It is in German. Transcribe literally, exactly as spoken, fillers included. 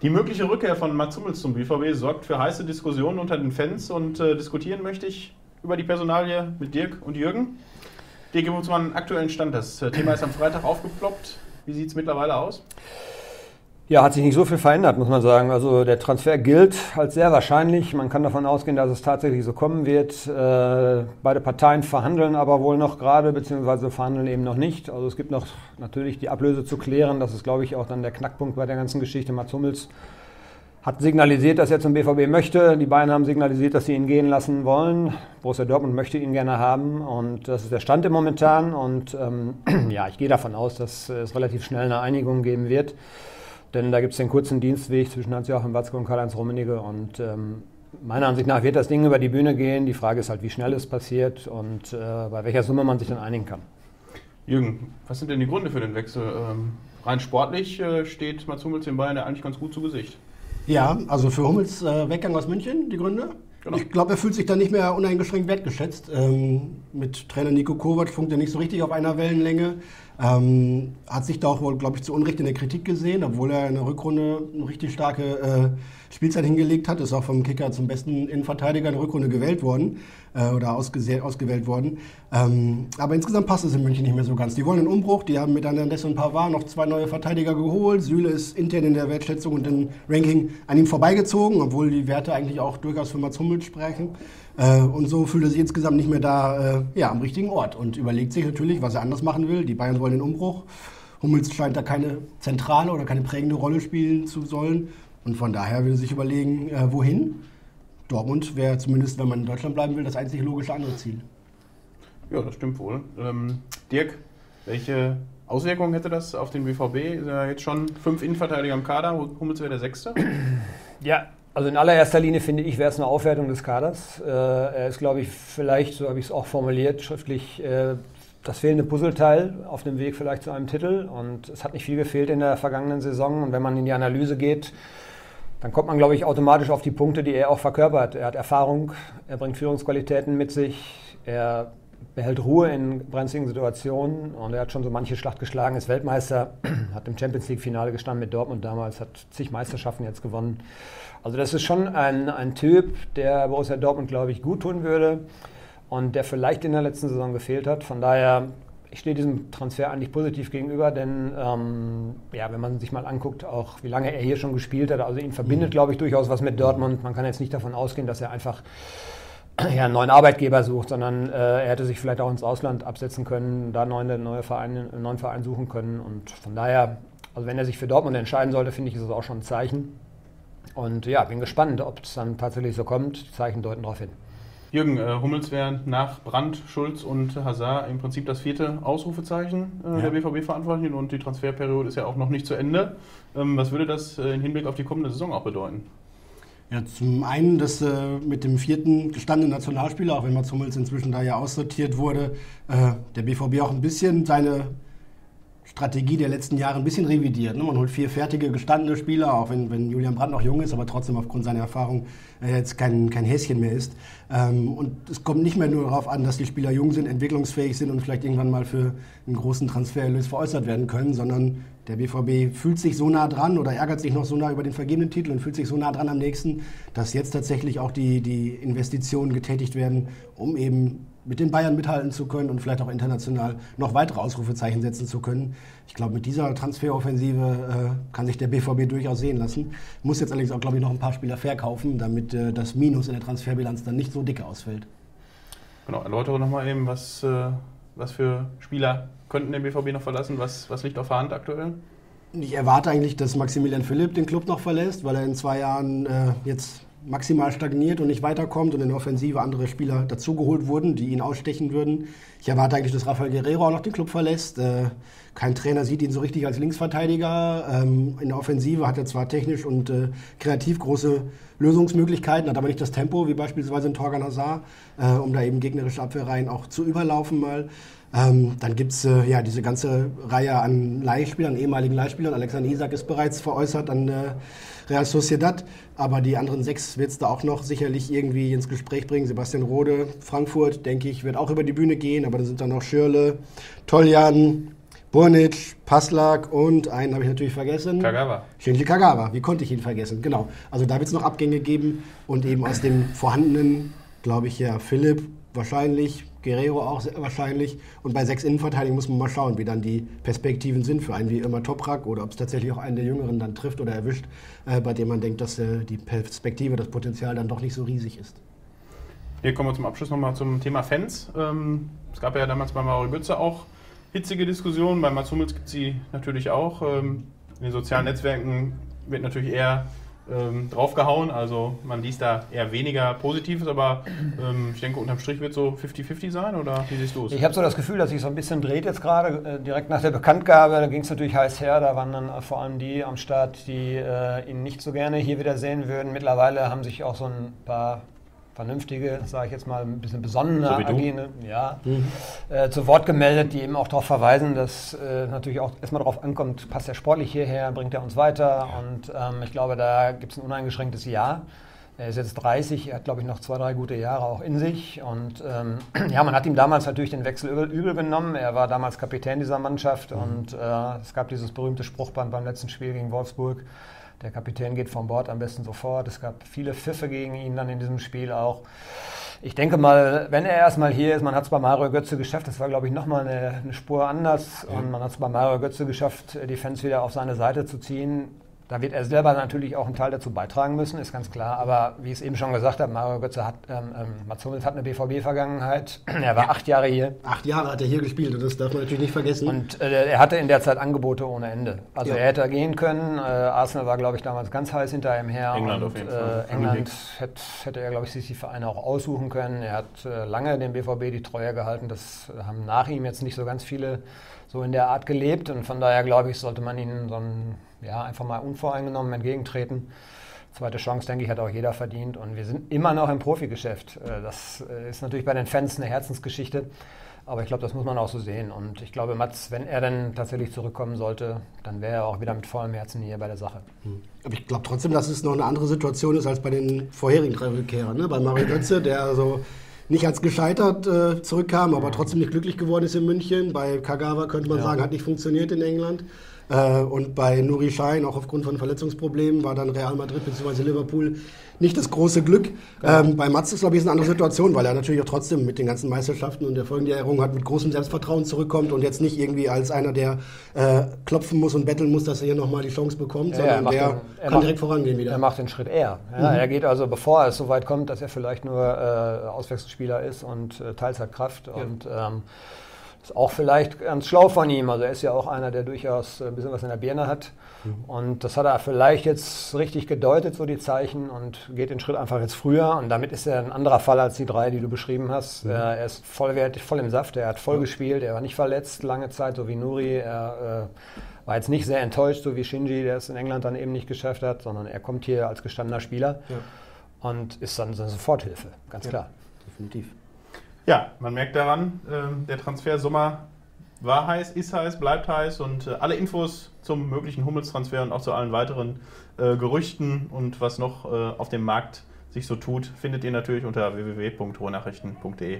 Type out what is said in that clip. Die mögliche Rückkehr von Mats Hummels zum B V B sorgt für heiße Diskussionen unter den Fans und äh, diskutieren möchte ich über die Personalie mit Dirk und Jürgen. Dirk, gib uns mal einen aktuellen Stand. Das Thema ist am Freitag aufgeploppt. Wie sieht es mittlerweile aus? Ja, hat sich nicht so viel verändert, muss man sagen. Also der Transfer gilt als sehr wahrscheinlich. Man kann davon ausgehen, dass es tatsächlich so kommen wird. Äh, beide Parteien verhandeln aber wohl noch gerade, beziehungsweise verhandeln eben noch nicht. Also es gibt noch natürlich die Ablöse zu klären. Das ist, glaube ich, auch dann der Knackpunkt bei der ganzen Geschichte. Mats Hummels hat signalisiert, dass er zum B V B möchte. Die Bayern haben signalisiert, dass sie ihn gehen lassen wollen. Borussia Dortmund möchte ihn gerne haben. Und das ist der Stand im Momentan. Und ähm, ja, ich gehe davon aus, dass es relativ schnell eine Einigung geben wird. Denn da gibt es den kurzen Dienstweg zwischen Hans-Joachim Watzke und Karl-Heinz Rummenigge. Und ähm, meiner Ansicht nach wird das Ding über die Bühne gehen. Die Frage ist halt, wie schnell es passiert und äh, bei welcher Summe man sich dann einigen kann. Jürgen, was sind denn die Gründe für den Wechsel? Ähm, rein sportlich äh, steht Mats Hummels den Bayern ja eigentlich ganz gut zu Gesicht. Ja, also für Hummels äh, Weggang aus München, die Gründe. Genau. Ich glaube, er fühlt sich da nicht mehr uneingeschränkt wertgeschätzt. Ähm, mit Trainer Nico Kovac funkt er nicht so richtig auf einer Wellenlänge. Ähm, hat sich da auch wohl, glaube ich, zu Unrecht in der Kritik gesehen, obwohl er in der Rückrunde eine richtig starke äh, Spielzeit hingelegt hat. Ist auch vom Kicker zum besten Innenverteidiger in der Rückrunde gewählt worden äh, oder ausge ausgewählt worden. Ähm, aber insgesamt passt es in München nicht mehr so ganz. Die wollen einen Umbruch, die haben mit Andres und Pavard noch zwei neue Verteidiger geholt. Süle ist intern in der Wertschätzung und im Ranking an ihm vorbeigezogen, obwohl die Werte eigentlich auch durchaus für Mats Hummels sprechen. Äh, und so fühlt er sich insgesamt nicht mehr da äh, ja, am richtigen Ort und überlegt sich natürlich, was er anders machen will. Die Bayern wollen den Umbruch. Hummels scheint da keine zentrale oder keine prägende Rolle spielen zu sollen. Und von daher will er sich überlegen, äh, wohin. Dortmund wäre zumindest, wenn man in Deutschland bleiben will, das einzig logische andere Ziel. Ja, das stimmt wohl. Ähm, Dirk, welche Auswirkungen hätte das auf den B V B? Ist ja jetzt schon fünf Innenverteidiger im Kader, Hummels wäre der Sechste. Ja. Also in allererster Linie, finde ich, wäre es eine Aufwertung des Kaders. Äh, er ist, glaube ich, vielleicht, so habe ich es auch formuliert, schriftlich äh, das fehlende Puzzleteil auf dem Weg vielleicht zu einem Titel. Und es hat nicht viel gefehlt in der vergangenen Saison. Und wenn man in die Analyse geht, dann kommt man, glaube ich, automatisch auf die Punkte, die er auch verkörpert. Er hat Erfahrung, er bringt Führungsqualitäten mit sich, er behält Ruhe in brenzligen Situationen und er hat schon so manche Schlacht geschlagen, ist Weltmeister, hat im Champions-League-Finale gestanden mit Dortmund damals, hat zig Meisterschaften jetzt gewonnen. Also das ist schon ein, ein Typ, der Borussia Dortmund, glaube ich, gut tun würde und der vielleicht in der letzten Saison gefehlt hat. Von daher, ich stehe diesem Transfer eigentlich positiv gegenüber, denn ähm, ja, wenn man sich mal anguckt, auch wie lange er hier schon gespielt hat, also ihn verbindet, glaube ich, durchaus was mit Dortmund. Man kann jetzt nicht davon ausgehen, dass er einfach ja, einen neuen Arbeitgeber sucht, sondern äh, er hätte sich vielleicht auch ins Ausland absetzen können, da einen neue Verein, neuen Verein suchen können. Und von daher, also wenn er sich für Dortmund entscheiden sollte, finde ich, ist das auch schon ein Zeichen. Und ja, bin gespannt, ob es dann tatsächlich so kommt. Die Zeichen deuten darauf hin. Jürgen, äh, Hummels wäre nach Brandt, Schulz und Hazard im Prinzip das vierte Ausrufezeichen äh, ja. der B V B-Verantwortlichen und die Transferperiode ist ja auch noch nicht zu Ende. Ähm, was würde das äh, im Hinblick auf die kommende Saison auch bedeuten? Ja, zum einen, dass äh, mit dem vierten gestandenen Nationalspieler, auch wenn Mats Hummels inzwischen da ja aussortiert wurde, äh, der B V B auch ein bisschen seine Strategie der letzten Jahre ein bisschen revidiert. Ne? Man holt vier fertige, gestandene Spieler, auch wenn, wenn Julian Brandt noch jung ist, aber trotzdem aufgrund seiner Erfahrung äh, jetzt kein, kein Häschen mehr ist. Ähm, und es kommt nicht mehr nur darauf an, dass die Spieler jung sind, entwicklungsfähig sind und vielleicht irgendwann mal für einen großen Transfererlös veräußert werden können, sondern der B V B fühlt sich so nah dran oder ärgert sich noch so nah über den vergebenen Titel und fühlt sich so nah dran am nächsten, dass jetzt tatsächlich auch die, die Investitionen getätigt werden, um eben mit den Bayern mithalten zu können und vielleicht auch international noch weitere Ausrufezeichen setzen zu können. Ich glaube, mit dieser Transferoffensive äh, kann sich der B V B durchaus sehen lassen. Muss jetzt allerdings auch, glaube ich, noch ein paar Spieler verkaufen, damit äh, das Minus in der Transferbilanz dann nicht so dick ausfällt. Genau, erläutere nochmal eben, was, äh, was für Spieler könnten den B V B noch verlassen? Was, was liegt auf der Hand aktuell? Ich erwarte eigentlich, dass Maximilian Philipp den Club noch verlässt, weil er in zwei Jahren äh, jetzt maximal stagniert und nicht weiterkommt und in der Offensive andere Spieler dazugeholt wurden, die ihn ausstechen würden. Ich erwarte eigentlich, dass Rafael Guerrero auch noch den Club verlässt. Äh, kein Trainer sieht ihn so richtig als Linksverteidiger. Ähm, in der Offensive hat er zwar technisch und äh, kreativ große Lösungsmöglichkeiten, hat aber nicht das Tempo, wie beispielsweise in Thorgan Hazard, äh, um da eben gegnerische Abwehrreihen auch zu überlaufen mal. Ähm, dann gibt es äh, ja, diese ganze Reihe an Leihspielern, an ehemaligen Leihspielern. Alexander Isak ist bereits veräußert an äh, Real Sociedad, aber die anderen sechs wird es da auch noch sicherlich irgendwie ins Gespräch bringen. Sebastian Rode, Frankfurt, denke ich, wird auch über die Bühne gehen, aber da sind dann noch Schürrle, Toljan, Burnic, Paslak und einen habe ich natürlich vergessen. Kagawa. Shinji Kagawa, wie konnte ich ihn vergessen? Genau, also da wird es noch Abgänge geben und eben aus dem vorhandenen, glaube ich, ja, Philipp wahrscheinlich, Guerrero auch wahrscheinlich. Und bei sechs Innenverteidigern muss man mal schauen, wie dann die Perspektiven sind für einen wie immer Toprak oder ob es tatsächlich auch einen der Jüngeren dann trifft oder erwischt, äh, bei dem man denkt, dass äh, die Perspektive, das Potenzial dann doch nicht so riesig ist. Hier kommen wir zum Abschluss nochmal zum Thema Fans. Ähm, es gab ja damals bei Mario Götze auch hitzige Diskussionen, bei Mats Hummels gibt es sie natürlich auch. Ähm, in den sozialen Netzwerken wird natürlich eher ähm, draufgehauen, also man liest da eher weniger Positives, aber ähm, ich denke, unterm Strich wird so fifty fifty sein, oder wie siehst du es? Ich habe so das Gefühl, dass sich so ein bisschen dreht jetzt gerade, äh, direkt nach der Bekanntgabe, da ging es natürlich heiß her, da waren dann vor allem die am Start, die äh, ihn nicht so gerne hier wieder sehen würden. Mittlerweile haben sich auch so ein paar vernünftige, sage ich jetzt mal, ein bisschen besonnene Agene, ja, mhm. äh, zu Wort gemeldet, die eben auch darauf verweisen, dass äh, natürlich auch erstmal darauf ankommt, passt er sportlich hierher, bringt er uns weiter, ja. Und ähm, ich glaube, da gibt es ein uneingeschränktes Ja. Er ist jetzt dreißig, er hat, glaube ich, noch zwei, drei gute Jahre auch in sich und ähm, ja, man hat ihm damals natürlich den Wechsel übel, übel genommen, er war damals Kapitän dieser Mannschaft, mhm. und äh, es gab dieses berühmte Spruchband beim letzten Spiel gegen Wolfsburg, der Kapitän geht vom Bord am besten sofort. Es gab viele Pfiffe gegen ihn dann in diesem Spiel auch. Ich denke mal, wenn er erstmal hier ist, man hat es bei Mario Götze geschafft, das war, glaube ich, nochmal eine, eine Spur anders. Ja. Und man hat es bei Mario Götze geschafft, die Fans wieder auf seine Seite zu ziehen. Da wird er selber natürlich auch einen Teil dazu beitragen müssen, ist ganz klar. Aber wie ich es eben schon gesagt habe, Mario Götze hat, ähm, ähm, Mats Hummels hat eine B V B-Vergangenheit. Er war acht Jahre hier. Acht Jahre hat er hier gespielt und das darf man natürlich nicht vergessen. Und äh, er hatte in der Zeit Angebote ohne Ende. Also ja. Er hätte gehen können. Äh, Arsenal war, glaube ich, damals ganz heiß hinter ihm her. England und, auf jeden Fall. Äh, England hätte, hätte er, glaube ich, sich die Vereine auch aussuchen können. Er hat äh, lange dem B V B die Treue gehalten. Das haben nach ihm jetzt nicht so ganz viele so in der Art gelebt. Und von daher, glaube ich, sollte man ihnen so ein... ja, einfach mal unvoreingenommen entgegentreten. Zweite Chance, denke ich, hat auch jeder verdient. Und wir sind immer noch im Profigeschäft. Das ist natürlich bei den Fans eine Herzensgeschichte. Aber ich glaube, das muss man auch so sehen. Und ich glaube, Mats, wenn er dann tatsächlich zurückkommen sollte, dann wäre er auch wieder mit vollem Herzen hier bei der Sache. Mhm. Aber ich glaube trotzdem, dass es noch eine andere Situation ist als bei den vorherigen drei Rückkehrern. Ne? Bei Mario Götze, der so nicht als gescheitert äh, zurückkam, aber trotzdem nicht glücklich geworden ist in München. Bei Kagawa könnte man ja. sagen, hat nicht funktioniert in England. Äh, und bei Nuri Schein, auch aufgrund von Verletzungsproblemen, war dann Real Madrid bzw. Liverpool nicht das große Glück. Ja. Ähm, bei Mats ist, glaube ich, eine andere Situation, weil er natürlich auch trotzdem mit den ganzen Meisterschaften und der folgenden Ehrung hat mit großem Selbstvertrauen zurückkommt und jetzt nicht irgendwie als einer, der äh, klopfen muss und betteln muss, dass er hier nochmal die Chance bekommt, ja, sondern der den, kann macht, direkt vorangehen wieder. Er macht den Schritt eher. Ja, mhm. Er geht also, bevor es so weit kommt, dass er vielleicht nur äh, Auswechselspieler ist und äh, teils hat Kraft, ja. und ähm, ist auch vielleicht ganz schlau von ihm. Also er ist ja auch einer, der durchaus ein bisschen was in der Birne hat. Mhm. Und das hat er vielleicht jetzt richtig gedeutet, so die Zeichen, und geht den Schritt einfach jetzt früher. Und damit ist er ein anderer Fall als die drei, die du beschrieben hast. Mhm. Er ist vollwertig, voll im Saft, er hat voll mhm. gespielt, er war nicht verletzt lange Zeit, so wie Nuri. Er äh, war jetzt nicht sehr enttäuscht, so wie Shinji, der es in England dann eben nicht geschafft hat, sondern er kommt hier als gestandener Spieler ja. und ist dann so eine Soforthilfe, ganz ja. klar. Definitiv. Ja, man merkt daran, äh, der Transfersommer war heiß, ist heiß, bleibt heiß und äh, alle Infos zum möglichen Hummels-Transfer und auch zu allen weiteren äh, Gerüchten und was noch äh, auf dem Markt sich so tut, findet ihr natürlich unter w w w Punkt ruhr nachrichten Punkt d e.